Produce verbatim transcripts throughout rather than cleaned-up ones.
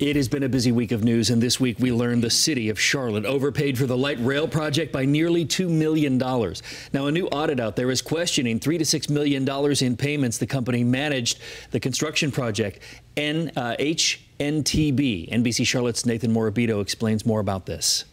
It has been a busy week of news, and this week we learned the city of Charlotte overpaid for the light rail project by nearly two million dollars. Now, a new audit out there is questioning three to six million dollars in payments the company managed the construction project. N, uh, H N T B, N B C Charlotte's Nathan Morabito explains more about this.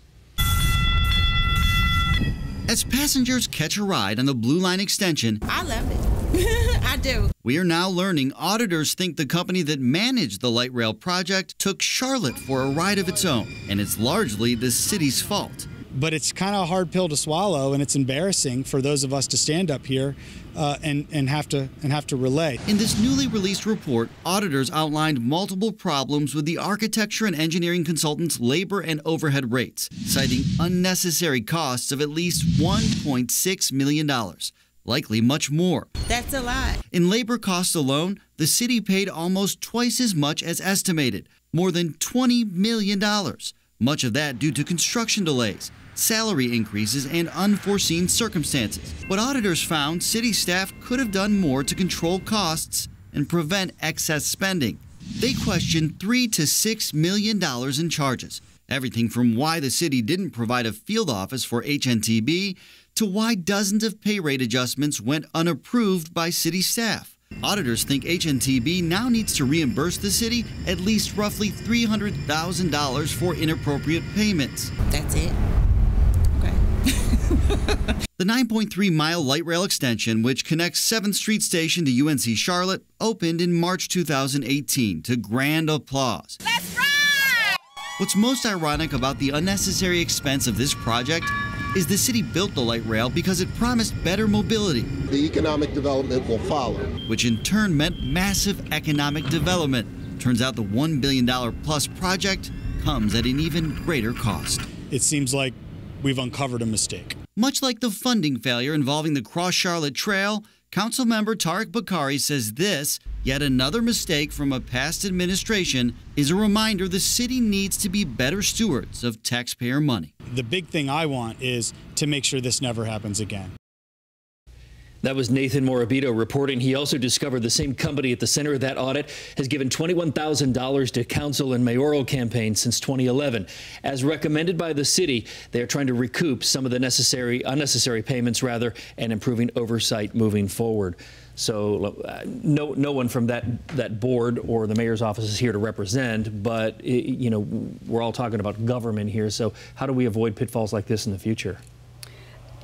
As passengers catch a ride on the Blue Line extension, I love it. I do. We are now learning auditors think the company that managed the light rail project took Charlotte for a ride of its own, and it's largely the city's fault. But it's kind of a hard pill to swallow, and it's embarrassing for those of us to stand up here uh, and and have to and have to relay. In this newly released report, auditors outlined multiple problems with the architecture and engineering consultants' labor and overhead rates, citing unnecessary costs of at least one point six million dollars. Likely much more. That's a lot. In labor costs alone, the city paid almost twice as much as estimated, more than twenty million dollars. Much of that due to construction delays, salary increases, and unforeseen circumstances. But auditors found city staff could have done more to control costs and prevent excess spending. They questioned three to six million dollars in charges. Everything from why the city didn't provide a field office for H N T B to why dozens of pay rate adjustments went unapproved by city staff. Auditors think H N T B now needs to reimburse the city at least roughly three hundred thousand dollars for inappropriate payments. That's it. Okay. The nine point three mile light rail extension, which connects seventh Street Station to U N C Charlotte, opened in March two thousand eighteen to grand applause. Let's ride! What's most ironic about the unnecessary expense of this project is the city built the light rail because it promised better mobility. The economic development will follow. Which in turn meant massive economic development. Turns out the one billion dollar plus project comes at an even greater cost. It seems like we've uncovered a mistake. Much like the funding failure involving the Cross Charlotte Trail, Council Member Tariq Bukhari says this, yet another mistake from a past administration, is a reminder the city needs to be better stewards of taxpayer money. The big thing I want is to make sure this never happens again. That was Nathan Morabito reporting. He also discovered the same company at the center of that audit has given twenty-one thousand dollars to council and mayoral campaigns since twenty eleven. As recommended by the city, they are trying to recoup some of the necessary, unnecessary payments, rather, and improving oversight moving forward. So uh, no, no one from that, that board or the mayor's office is here to represent, but, it, you know, we're all talking about government here. So how do we avoid pitfalls like this in the future?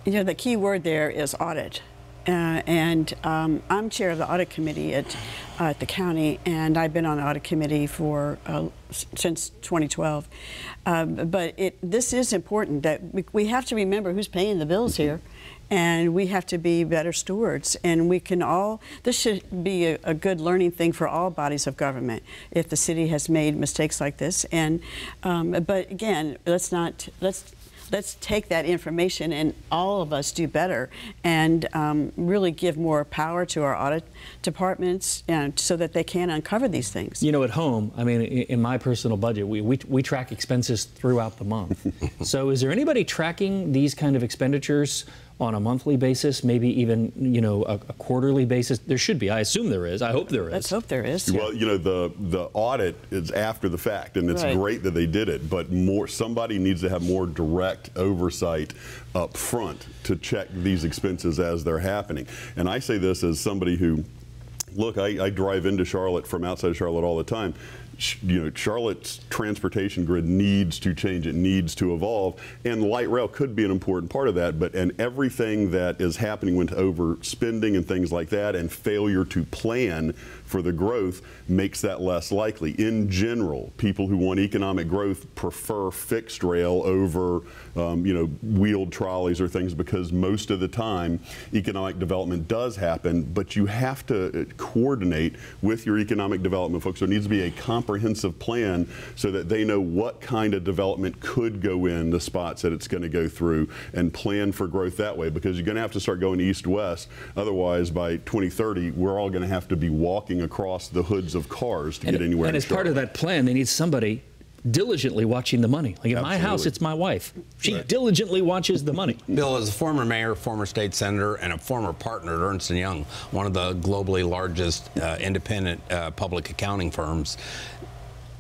You know, the key word there is audit. Uh, and um, I'm chair of the audit committee at, uh, at the county, and I've been on the audit committee for uh, since twenty twelve. Um, but it, this is important that we, we have to remember who's paying the bills here, and we have to be better stewards. And we can all, this should be a, a good learning thing for all bodies of government if the city has made mistakes like this. And um, but again, let's not let's. Let's take that information and all of us do better and um, really give more power to our audit departments and so that they can uncover these things. You know, at home, I mean, in my personal budget, we, we, we track expenses throughout the month. So is there anybody tracking these kind of expenditures on a monthly basis, maybe even, you know, a, a quarterly basis? There should be. I assume there is. I hope there is. Let's hope there is. Well, you know, the the audit is after the fact, and it's right. Great that they did it, but more somebody needs to have more direct oversight up front to check these expenses as they're happening. And I say this as somebody who, look, I, I drive into Charlotte from outside of Charlotte all the time. You know, Charlotte's transportation grid needs to change. It needs to evolve, and light rail could be an important part of that. But and everything that is happening with overspending and things like that, and failure to plan for the growth makes that less likely. In general, people who want economic growth prefer fixed rail over, um, you know, wheeled trolleys or things because most of the time economic development does happen. But you have to coordinate with your economic development folks. There needs to be a comprehensive plan so that they know what kind of development could go in the spots that it's going to go through and plan for growth that way, because you're going to have to start going east-west. Otherwise, by twenty thirty, we're all going to have to be walking across the hoods of cars to and, get anywhere. And as part of that plan, they need somebody diligently watching the money. Like in Absolutely. My house, it's my wife. She right. diligently watches the money. Bill, as a former mayor, former state senator, and a former partner at Ernst and Young, one of the globally largest uh, independent uh, public accounting firms,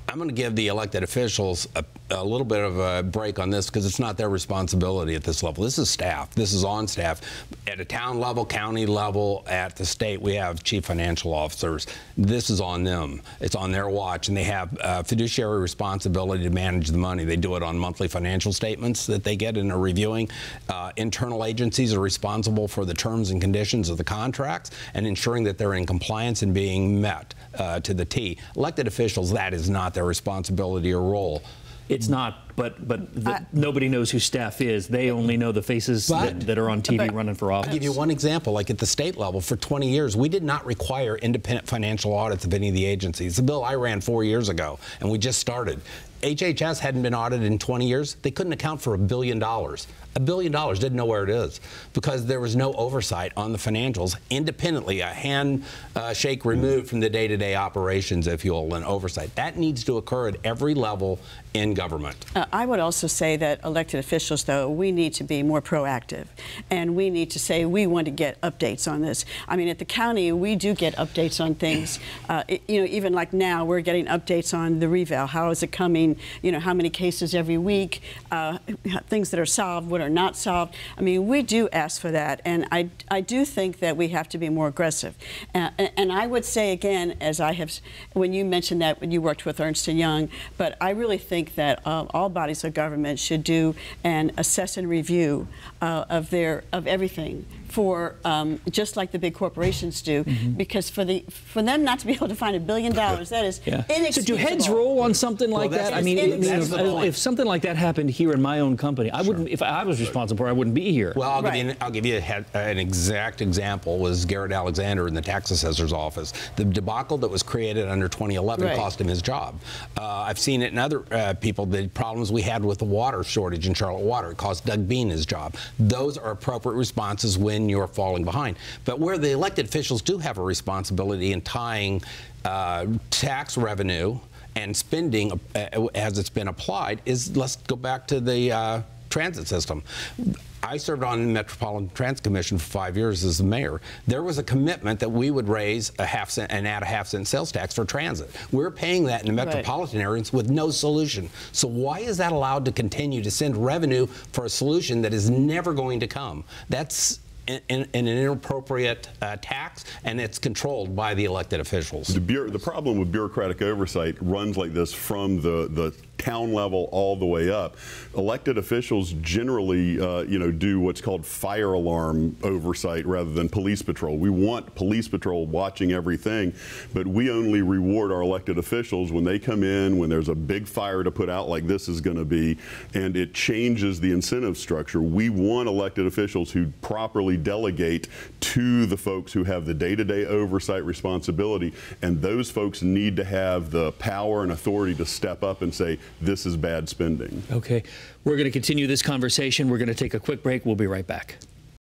I'm going to give the elected officials a, a little bit of a break on this because it's not their responsibility at this level. This is staff. This is on staff. At a town level, county level, at the state, we have chief financial officers. This is on them. It's on their watch, and they have uh, fiduciary responsibility to manage the money. They do it on monthly financial statements that they get and are reviewing. Uh, internal agencies are responsible for the terms and conditions of the contracts and ensuring that they're in compliance and being met uh, to the T. Elected officials, that is not their responsibility or role. It's not, but but the, I, nobody knows who staff is. They only know the faces but, that, that are on T V running for office. I'll give you one example. Like at the state level, for twenty years, we did not require independent financial audits of any of the agencies. The bill I ran four years ago, and we just started. H H S hadn't been audited in twenty years. They couldn't account for a billion dollars. A billion dollars, didn't know where it is because there was no oversight on the financials independently, a hand uh, shake removed from the day-to-day operations, if you will, and oversight. That needs to occur at every level in government. Uh, I would also say that elected officials, though, we need to be more proactive, and we need to say we want to get updates on this. I mean, at the county, we do get updates on things. Uh, it, you know, even like now, we're getting updates on the reval. How is it coming? You know, how many cases every week, uh, things that are solved, what are not solved. I mean, we do ask for that, and I, I do think that we have to be more aggressive. Uh, and, and I would say again, as I have, when you mentioned that when you worked with Ernst and Young, but I really think that uh, all bodies of government should do an assess and review uh, of their of everything. For um, just like the big corporations do, mm-hmm. because for the for them not to be able to find a billion dollars, that is yeah. inexcusable. So do heads roll on something like well, that? I mean, I mean if, if something like that happened here in my own company, I sure. wouldn't. If I was responsible for it, I wouldn't be here. Well, I'll right. give you, an, I'll give you a, an exact example. Was Garrett Alexander in the tax assessor's office? The debacle that was created under twenty eleven right. cost him his job. Uh, I've seen it in other uh, people. The problems we had with the water shortage in Charlotte Water, it cost Doug Bean his job. Those are appropriate responses when you're falling behind. But where the elected officials do have a responsibility in tying uh, tax revenue and spending uh, as it's been applied is, let's go back to the uh, transit system. I served on the Metropolitan Transit Commission for five years as the mayor. There was a commitment that we would raise a half cent and add a half cent sales tax for transit. We're paying that in the metropolitan right. areas with no solution. So why is that allowed to continue to send revenue for a solution that is never going to come? That's In, in, in an inappropriate uh, tax, and it's controlled by the elected officials. The, the problem with bureaucratic oversight runs like this from the, the town level all the way up. Elected officials generally uh, you know, do what's called fire alarm oversight rather than police patrol. We want police patrol watching everything, but we only reward our elected officials when they come in, when there's a big fire to put out like this is going to be, and it changes the incentive structure. We want elected officials who properly delegate to the folks who have the day-to-day oversight responsibility, and those folks need to have the power and authority to step up and say, this is bad spending. Okay, we're going to continue this conversation. We're going to take a quick break. We'll be right back.